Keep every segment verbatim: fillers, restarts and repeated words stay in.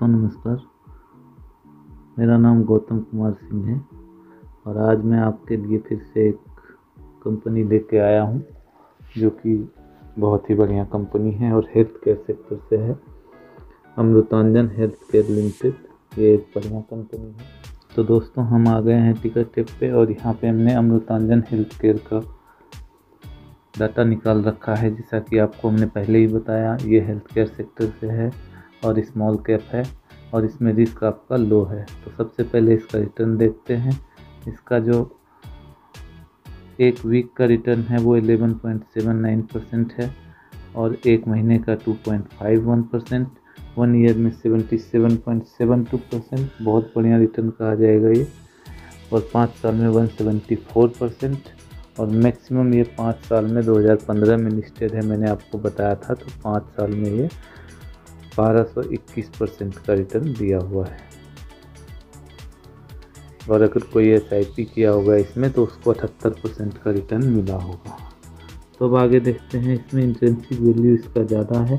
दोस्तों नमस्कार, मेरा नाम गौतम कुमार सिंह है और आज मैं आपके लिए फिर से एक कंपनी लेके आया हूं जो कि बहुत ही बढ़िया कंपनी है और हेल्थ केयर सेक्टर से है। अमृतांजन हेल्थ केयर लिमिटेड, ये एक बढ़िया कंपनी है। तो दोस्तों हम आ गए हैं टिकर टेप पे और यहाँ पे हमने अमृतांजन हेल्थ केयर का डाटा निकाल रखा है। जैसा कि आपको हमने पहले ही बताया, ये हेल्थ केयर सेक्टर से है और स्मॉल कैप है और इसमें रिस्क आपका लो है। तो सबसे पहले इसका रिटर्न देखते हैं। इसका जो एक वीक का रिटर्न है वो ग्यारह पॉइंट सात नौ परसेंट है और एक महीने का दो पॉइंट पाँच एक परसेंट, वन ईयर में सतहत्तर पॉइंट सात दो परसेंट, बहुत बढ़िया रिटर्न कहा जाएगा ये। और पाँच साल में एक सौ चौहत्तर परसेंट और मैक्सिमम ये पाँच साल में दो हज़ार पंद्रह में लिस्टेड है, मैंने आपको बताया था। तो पाँच साल में ये बारह सौ इक्कीस परसेंट का रिटर्न दिया हुआ है। और अगर कोई एस आई पी किया होगा इसमें तो उसको अठहत्तर परसेंट का रिटर्न मिला होगा। तो अब आगे देखते हैं, इसमें इंट्रिंसिक वैल्यू इसका ज़्यादा है।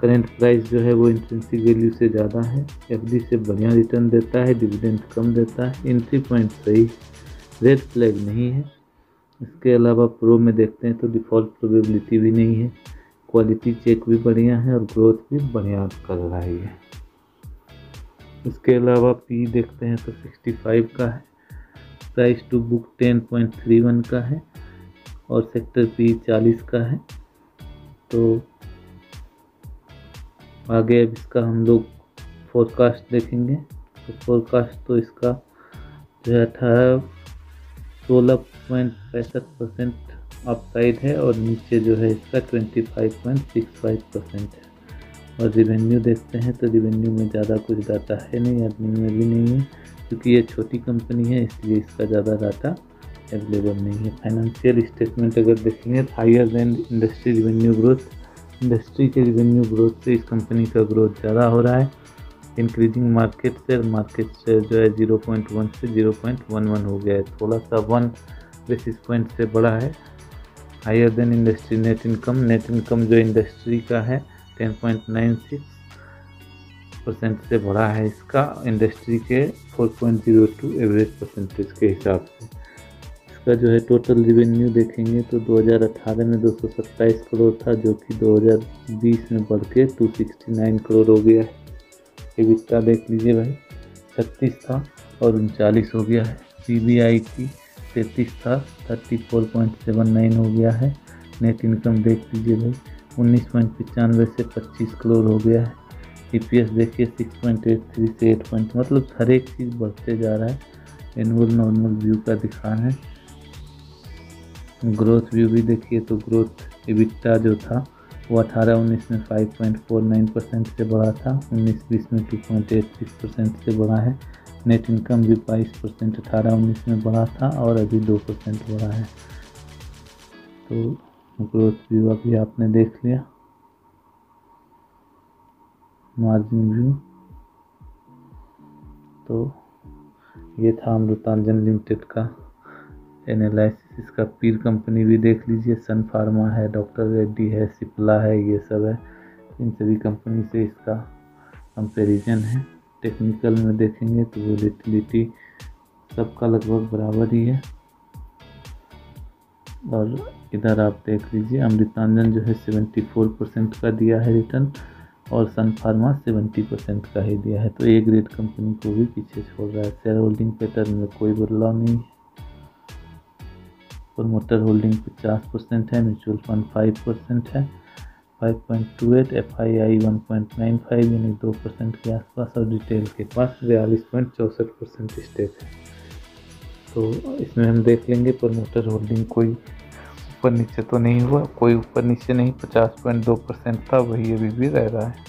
करेंट प्राइस जो है वो इंट्रिंसिक वैल्यू से ज़्यादा है। एफडी से बढ़िया रिटर्न देता है, डिविडेंड कम देता है। एंट्री पॉइंट सही, रेड फ्लैग नहीं है। इसके अलावा प्रो में देखते हैं तो डिफ़ॉल्ट प्रोबेबिलिटी भी नहीं है, क्वालिटी चेक भी बढ़िया है और ग्रोथ भी बढ़िया कर रहा है ये। इसके अलावा पी देखते हैं तो पैंसठ का है, प्राइस टू बुक दस पॉइंट तीन एक का है और सेक्टर पी चालीस का है। तो आगे अब इसका हम लोग फोरकास्ट देखेंगे। तो फोरकास्ट तो इसका जो है अठारह सोलह पॉइंट पैंसठ परसेंट अपसाइड है और नीचे जो है इसका पच्चीस पॉइंट छह पाँच परसेंट है। और रिवेन्यू देखते हैं तो रिवेन्यू में ज़्यादा कुछ डाटा है नहीं, अर्निंग में भी नहीं है, क्योंकि ये छोटी कंपनी है इसलिए इसका ज़्यादा डाटा अवेलेबल नहीं है। फाइनेंशियल स्टेटमेंट अगर देखेंगे तो higher than industry revenue growth, industry के रिवेन्यू ग्रोथ से इस कंपनी का ग्रोथ ज़्यादा हो रहा है। Increasing market share, market share जो है जीरो पॉइंट वन से जीरो पॉइंट वन वन हो गया है, थोड़ा सा वन बेसिस पॉइंट से बड़ा है। Higher than industry net income, net income जो इंडस्ट्री का है दस पॉइंट नौ छह परसेंट से बढ़ा है इसका, इंडस्ट्री के चार पॉइंट शून्य दो एवरेज परसेंटेज के हिसाब से। इसका जो है टोटल रिवेन्यू देखेंगे तो दो हज़ार अठारह में दो सौ सत्ताईस करोड़ था, जो कि दो हज़ार बीस में बढ़ के दो सौ उनहत्तर करोड़ हो गया है। एबिटा देख लीजिए भाई, छत्तीस था और उनचालीस हो गया है। पीबीआई की तैंतीस था, चौंतीस पॉइंट सात नौ हो गया है। नेट इनकम देख लीजिए भाई, उन्नीस पॉइंट पचानवे से पच्चीस करोड़ हो गया है। ईपीएस देखिए छह पॉइंट आठ तीन से आठ पॉइंट, मतलब हर एक चीज़ बढ़ते जा रहा है। एनुअल नॉर्मल व्यू का दिखाना है, ग्रोथ व्यू भी देखिए तो ग्रोथ एबिटा जो था वो अठारह उन्नीस में पाँच पॉइंट चार नौ परसेंट से बढ़ा था, उन्नीस बीस में दो पॉइंट आठ छह परसेंट से बढ़ा है। नेट इनकम भी बाईस परसेंट अठारह उन्नीस में बढ़ा था और अभी दो परसेंट बढ़ा है। तो ग्रोथ व्यू अभी आपने देख लिया, मार्जिन व्यू। तो ये था अमृतांजन लिमिटेड का एनालिसिस। इसका पीर कंपनी भी देख लीजिए, सन फार्मा है, डॉक्टर रेड्डी है, सिप्ला है, ये सब है। इन सभी कंपनी से इसका कंपेरिजन है। टेक्निकल में देखेंगे तो वोलेटिलिटी सबका लगभग बराबर ही है। और इधर आप देख लीजिए, अमृतांजन जो है चौहत्तर परसेंट का दिया है रिटर्न और सन फार्मा सत्तर परसेंट का ही दिया है। तो एक ग्रेड कंपनी को भी पीछे छोड़ रहा है। शेयर होल्डिंग पैटर्न में कोई बदलाव नहीं है। प्रमोटर होल्डिंग पचास परसेंट है, म्यूचुअल फंड पाँच परसेंट है, पाँच पॉइंट दो आठ, एफआईआई एक पॉइंट नौ पाँच यानी दो परसेंट के आसपास और रिटेल के पास बयालीस पॉइंट चौंसठ परसेंट स्टेक है। तो इसमें हम देख लेंगे प्रमोटर होल्डिंग कोई ऊपर नीचे तो नहीं हुआ, कोई ऊपर नीचे नहीं, पचास पॉइंट दो परसेंट था वही अभी भी रह रहा है।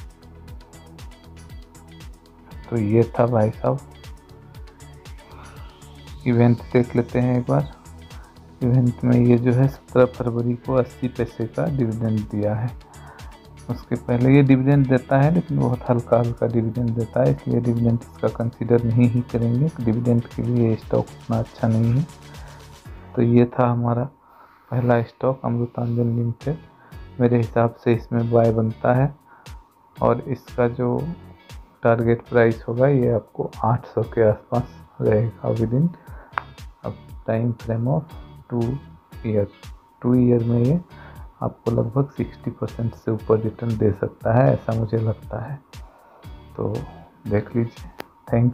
तो ये था भाई साहब। इवेंट देख लेते हैं एक बार। इवेंट में ये जो है सत्रह फरवरी को अस्सी पैसे का डिविडेंड दिया है। उसके पहले ये डिविडेंड देता है लेकिन बहुत हल्का हल्का डिविडेंड देता है, इसलिए डिविडेंड इसका कंसीडर नहीं ही करेंगे। डिविडेंड के लिए स्टॉक उतना अच्छा नहीं है। तो ये था हमारा पहला स्टॉक अमृतांजन लिमिटेड। मेरे हिसाब से इसमें बाय बनता है और इसका जो टारगेट प्राइस होगा ये आपको आठ सौ के आसपास रहेगा within time frame of two year two year में ये आपको लगभग साठ परसेंट से ऊपर रिटर्न दे सकता है, ऐसा मुझे लगता है। तो देख लीजिए। Thank you.